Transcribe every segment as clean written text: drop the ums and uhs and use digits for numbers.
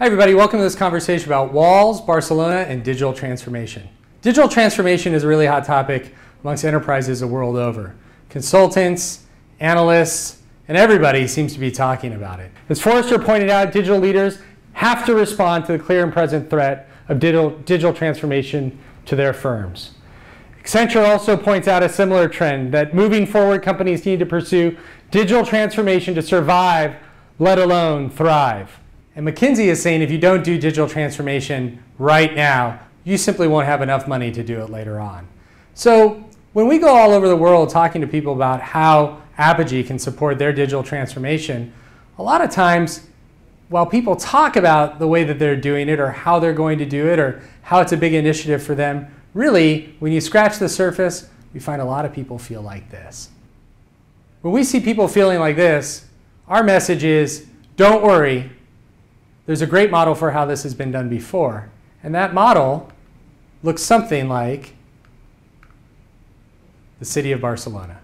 Hi everybody, welcome to this conversation about walls, Barcelona, and digital transformation. Digital transformation is a really hot topic amongst enterprises the world over. Consultants, analysts, and everybody seems to be talking about it. As Forrester pointed out, digital leaders have to respond to the clear and present threat of digital transformation to their firms. Accenture also points out a similar trend that moving forward, companies need to pursue digital transformation to survive, let alone thrive. And McKinsey is saying if you don't do digital transformation right now, you simply won't have enough money to do it later on. So when we go all over the world talking to people about how Apigee can support their digital transformation, a lot of times while people talk about the way that they're doing it or how they're going to do it or how it's a big initiative for them, really when you scratch the surface, we find a lot of people feel like this. When we see people feeling like this, our message is don't worry. There's a great model for how this has been done before. And that model looks something like the city of Barcelona.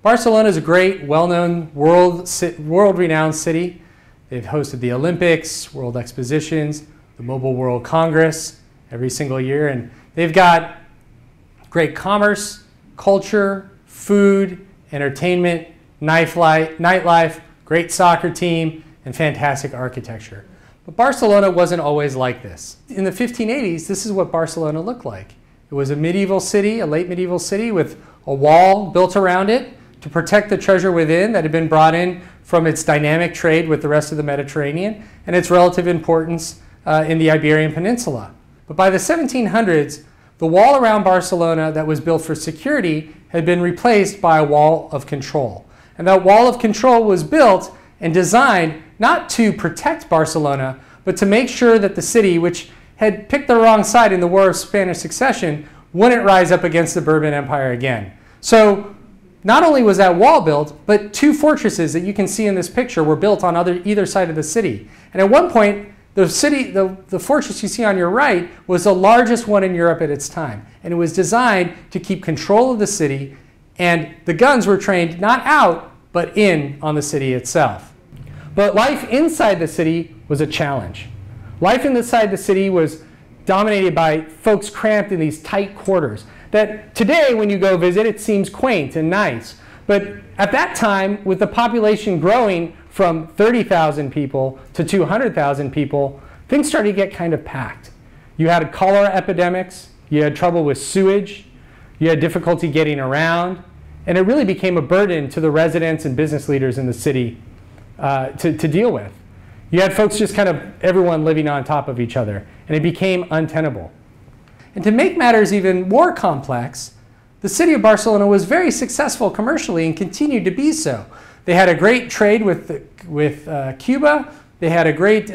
Barcelona is a great, well-known, world-renowned city. They've hosted the Olympics, World Expositions, the Mobile World Congress every single year. And they've got great commerce, culture, food, entertainment, nightlife, great soccer team, and fantastic architecture. But Barcelona wasn't always like this. In the 1580s, this is what Barcelona looked like. It was a medieval city, a late medieval city with a wall built around it to protect the treasure within that had been brought in from its dynamic trade with the rest of the Mediterranean and its relative importance in the Iberian Peninsula. But by the 1700s, the wall around Barcelona that was built for security had been replaced by a wall of control. And that wall of control was built and designed not to protect Barcelona, but to make sure that the city, which had picked the wrong side in the War of Spanish Succession, wouldn't rise up against the Bourbon Empire again. So not only was that wall built, but two fortresses that you can see in this picture were built on either side of the city. And at one point, the fortress you see on your right was the largest one in Europe at its time. And it was designed to keep control of the city, and the guns were trained not out, but in on the city itself. But life inside the city was a challenge. Life inside the city was dominated by folks cramped in these tight quarters that today when you go visit it seems quaint and nice. But at that time, with the population growing from 30,000 people to 200,000 people, things started to get kind of packed. You had cholera epidemics, you had trouble with sewage, you had difficulty getting around, and it really became a burden to the residents and business leaders in the city to deal with. You had folks just kind of everyone living on top of each other, and it became untenable. And to make matters even more complex, the city of Barcelona was very successful commercially and continued to be so. They had a great trade with Cuba. They had a great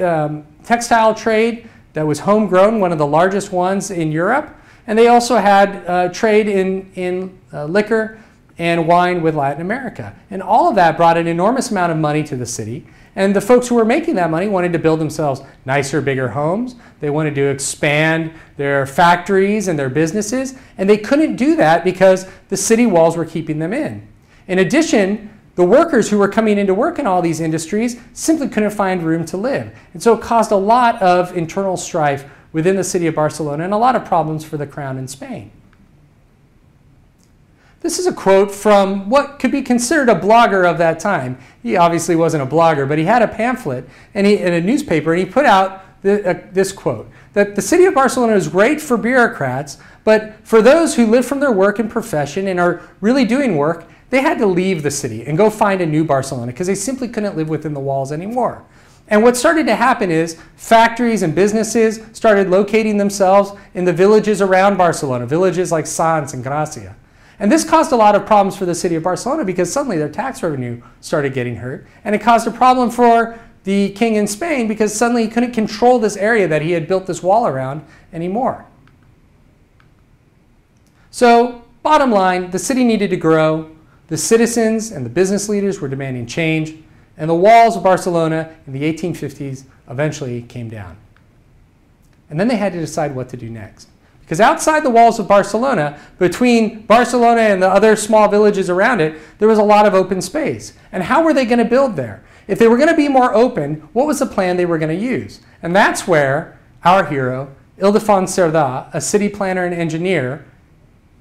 textile trade that was homegrown, one of the largest ones in Europe. And they also had trade in liquor and wine with Latin America. And all of that brought an enormous amount of money to the city. And the folks who were making that money wanted to build themselves nicer, bigger homes. They wanted to expand their factories and their businesses. And they couldn't do that because the city walls were keeping them in. In addition, the workers who were coming into work in all these industries simply couldn't find room to live. And so it caused a lot of internal strife within the city of Barcelona and a lot of problems for the crown in Spain. This is a quote from what could be considered a blogger of that time. He obviously wasn't a blogger, but he had a pamphlet and a newspaper, and he put out this quote, that the city of Barcelona is great for bureaucrats, but for those who live from their work and profession and are really doing work, they had to leave the city and go find a new Barcelona because they simply couldn't live within the walls anymore. And what started to happen is factories and businesses started locating themselves in the villages around Barcelona, villages like Sants and Gracia. And this caused a lot of problems for the city of Barcelona because suddenly their tax revenue started getting hurt. And it caused a problem for the king in Spain because suddenly he couldn't control this area that he had built this wall around anymore. So bottom line, the city needed to grow. The citizens and the business leaders were demanding change. And the walls of Barcelona in the 1850s eventually came down. And then they had to decide what to do next. Because outside the walls of Barcelona, between Barcelona and the other small villages around it, there was a lot of open space. And how were they going to build there? If they were going to be more open, what was the plan they were going to use? And that's where our hero, Ildefons Cerdà, a city planner and engineer,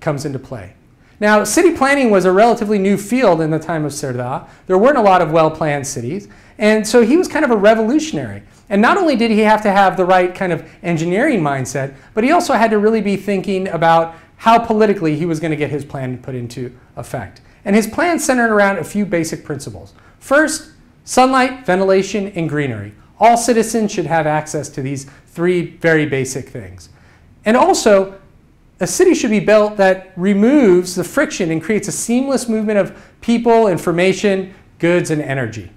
comes into play. Now, city planning was a relatively new field in the time of Cerdà. There weren't a lot of well-planned cities, and so he was kind of a revolutionary. And not only did he have to have the right kind of engineering mindset, but he also had to really be thinking about how politically he was going to get his plan put into effect. And his plan centered around a few basic principles. First, sunlight, ventilation, and greenery. All citizens should have access to these three very basic things. And also, a city should be built that removes the friction and creates a seamless movement of people, information, goods, and energy.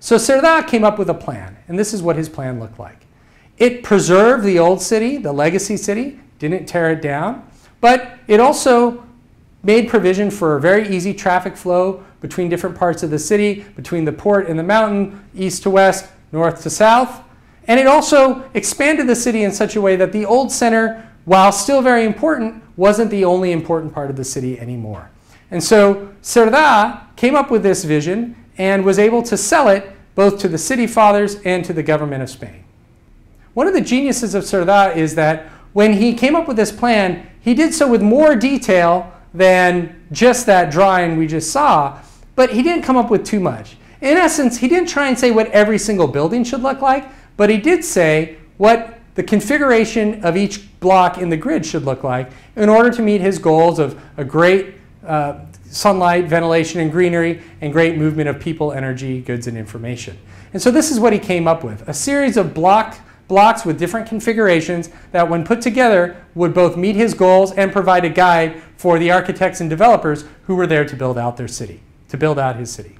So Cerdà came up with a plan, and this is what his plan looked like. It preserved the old city, the legacy city, didn't tear it down, but it also made provision for a very easy traffic flow between different parts of the city, between the port and the mountain, east to west, north to south. And it also expanded the city in such a way that the old center, while still very important, wasn't the only important part of the city anymore. And so Cerdà came up with this vision and was able to sell it both to the city fathers and to the government of Spain. One of the geniuses of Cerdà is that when he came up with this plan, he did so with more detail than just that drawing we just saw, but he didn't come up with too much. In essence, he didn't try and say what every single building should look like, but he did say what the configuration of each block in the grid should look like in order to meet his goals of a great sunlight, ventilation, and greenery, and great movement of people, energy, goods, and information. And so this is what he came up with, a series of blocks with different configurations that, when put together, would both meet his goals and provide a guide for the architects and developers who were there to build out their city, to build out his city.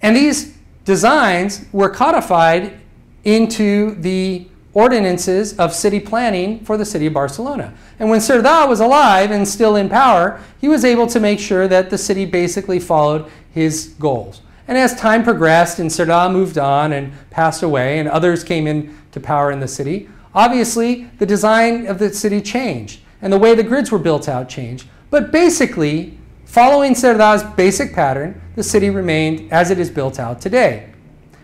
And these designs were codified into the ordinances of city planning for the city of Barcelona. And when Cerdà was alive and still in power, he was able to make sure that the city basically followed his goals. And as time progressed and Cerdà moved on and passed away and others came into power in the city, obviously the design of the city changed and the way the grids were built out changed. But basically, following Cerdà's basic pattern, the city remained as it is built out today.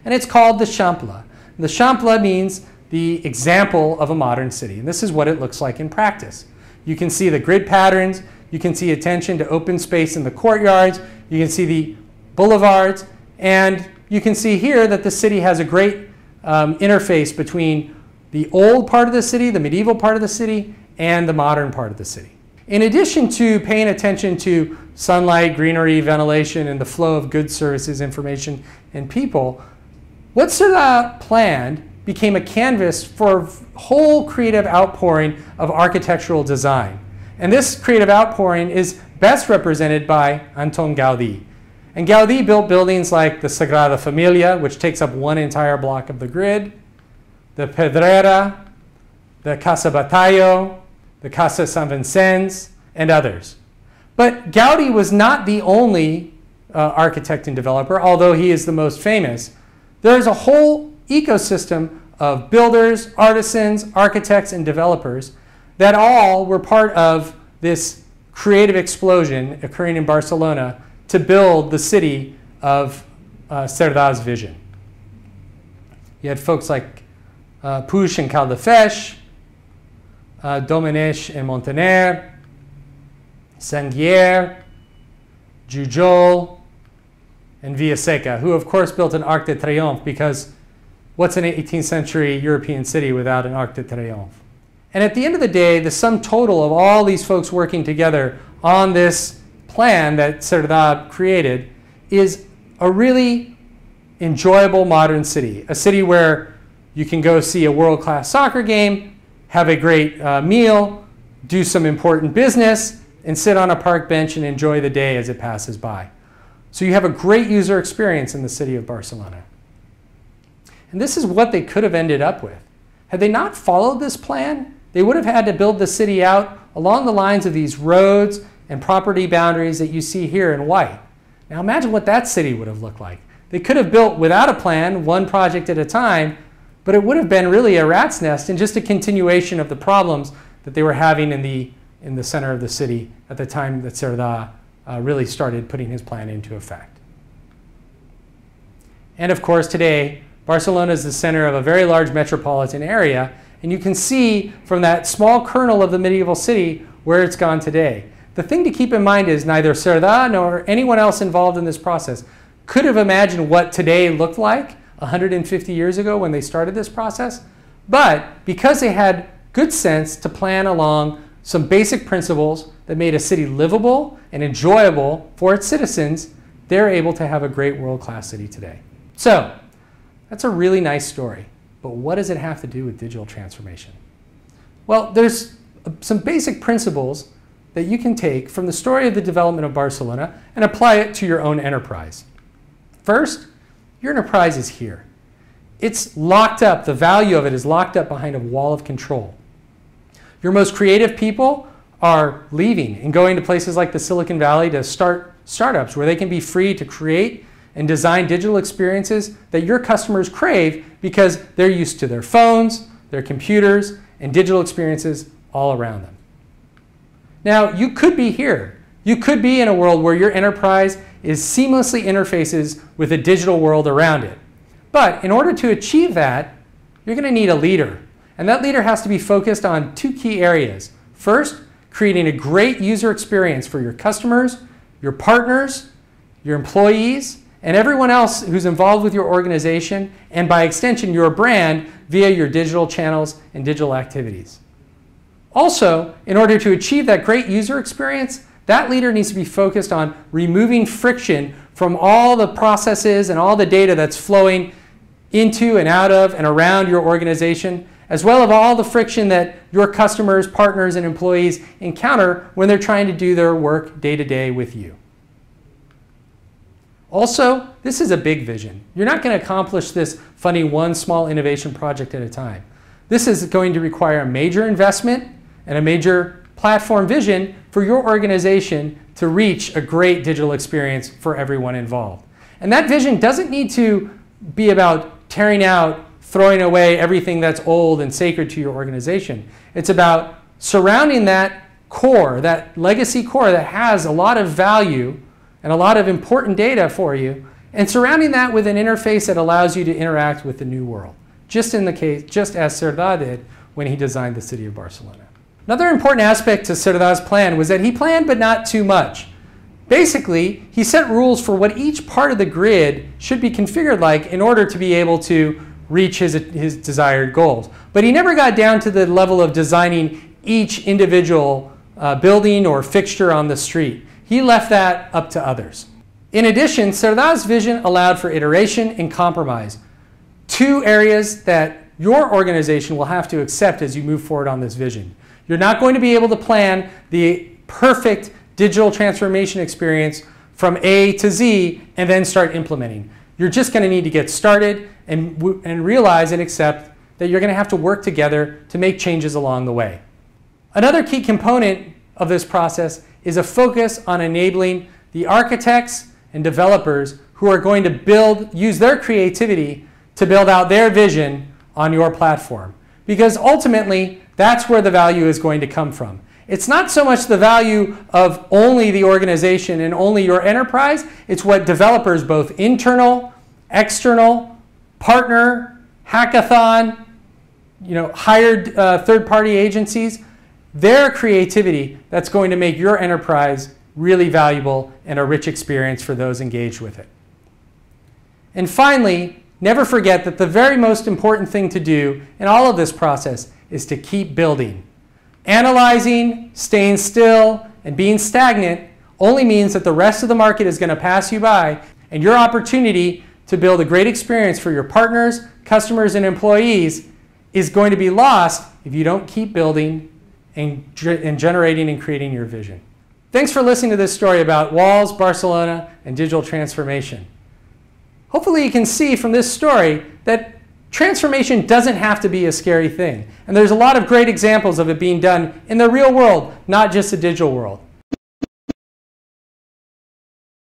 And it's called the Eixample. The Eixample means the example of a modern city. And this is what it looks like in practice. You can see the grid patterns. You can see attention to open space in the courtyards. You can see the boulevards. And you can see here that the city has a great interface between the old part of the city, the medieval part of the city, and the modern part of the city. In addition to paying attention to sunlight, greenery, ventilation, and the flow of goods, services, information, and people, what Cerdà planned became a canvas for a whole creative outpouring of architectural design. And this creative outpouring is best represented by Antoni Gaudí. And Gaudí built buildings like the Sagrada Familia, which takes up one entire block of the grid, the Pedrera, the Casa Batlló, the Casa Vicens, and others. But Gaudí was not the only architect and developer, although he is the most famous. There is a whole ecosystem of builders, artisans, architects, and developers that all were part of this creative explosion occurring in Barcelona to build the city of Cerdà's vision. You had folks like Puig i Cadafalch, Domenech and Montaner, Sanguier, Jujol, and Villaseca, who of course built an Arc de Triomphe, because what's an 18th century European city without an Arc de Triomphe? And at the end of the day, the sum total of all these folks working together on this plan that Cerdà created is a really enjoyable modern city, a city where you can go see a world-class soccer game, have a great meal, do some important business, and sit on a park bench and enjoy the day as it passes by. So you have a great user experience in the city of Barcelona. And this is what they could have ended up with. Had they not followed this plan, they would have had to build the city out along the lines of these roads and property boundaries that you see here in white. Now imagine what that city would have looked like. They could have built without a plan, one project at a time, but it would have been really a rat's nest and just a continuation of the problems that they were having in the center of the city at the time that Cerdà really started putting his plan into effect. And of course today, Barcelona is the center of a very large metropolitan area, and you can see from that small kernel of the medieval city where it's gone today. The thing to keep in mind is neither Cerdà nor anyone else involved in this process could have imagined what today looked like 150 years ago when they started this process, but because they had good sense to plan along some basic principles that made a city livable and enjoyable for its citizens, they're able to have a great world-class city today. So that's a really nice story, but what does it have to do with digital transformation? Well, there's some basic principles that you can take from the story of the development of Barcelona and apply it to your own enterprise. First, your enterprise is here. It's locked up, the value of it is locked up behind a wall of control. Your most creative people are leaving and going to places like the Silicon Valley to start startups where they can be free to create and design digital experiences that your customers crave because they're used to their phones, their computers, and digital experiences all around them. Now, you could be here. You could be in a world where your enterprise seamlessly interfaces with the digital world around it. But in order to achieve that, you're going to need a leader. And that leader has to be focused on two key areas. First, creating a great user experience for your customers, your partners, your employees, and everyone else who's involved with your organization, and by extension, your brand via your digital channels and digital activities. Also, in order to achieve that great user experience, that leader needs to be focused on removing friction from all the processes and all the data that's flowing into and out of and around your organization, as well as all the friction that your customers, partners, and employees encounter when they're trying to do their work day to day with you. Also, this is a big vision. You're not going to accomplish this funding one small innovation project at a time. This is going to require a major investment and a major platform vision for your organization to reach a great digital experience for everyone involved. And that vision doesn't need to be about tearing out, throwing away everything that's old and sacred to your organization. It's about surrounding that core, that legacy core that has a lot of value and a lot of important data for you, and surrounding that with an interface that allows you to interact with the new world, just as Cerdà did when he designed the city of Barcelona. Another important aspect to Cerdà's plan was that he planned but not too much. Basically, he set rules for what each part of the grid should be configured like in order to be able to reach his desired goals. But he never got down to the level of designing each individual building or fixture on the street. He left that up to others. In addition, Cerdà's vision allowed for iteration and compromise, two areas that your organization will have to accept as you move forward on this vision. You're not going to be able to plan the perfect digital transformation experience from A to Z and then start implementing. You're just going to need to get started and realize and accept that you're going to have to work together to make changes along the way. Another key component of this process is a focus on enabling the architects and developers who are going to use their creativity to build out their vision on your platform. Because ultimately, that's where the value is going to come from. It's not so much the value of only the organization and only your enterprise, it's what developers, both internal, external, partner, hackathon, hired third-party agencies, their creativity that's going to make your enterprise really valuable and a rich experience for those engaged with it. And finally, never forget that the very most important thing to do in all of this process is to keep building. Analyzing, staying still, and being stagnant only means that the rest of the market is going to pass you by, and your opportunity to build a great experience for your partners, customers, and employees is going to be lost if you don't keep building and generating and creating your vision. Thanks for listening to this story about walls, Barcelona, and digital transformation. Hopefully you can see from this story that transformation doesn't have to be a scary thing. And there's a lot of great examples of it being done in the real world, not just the digital world.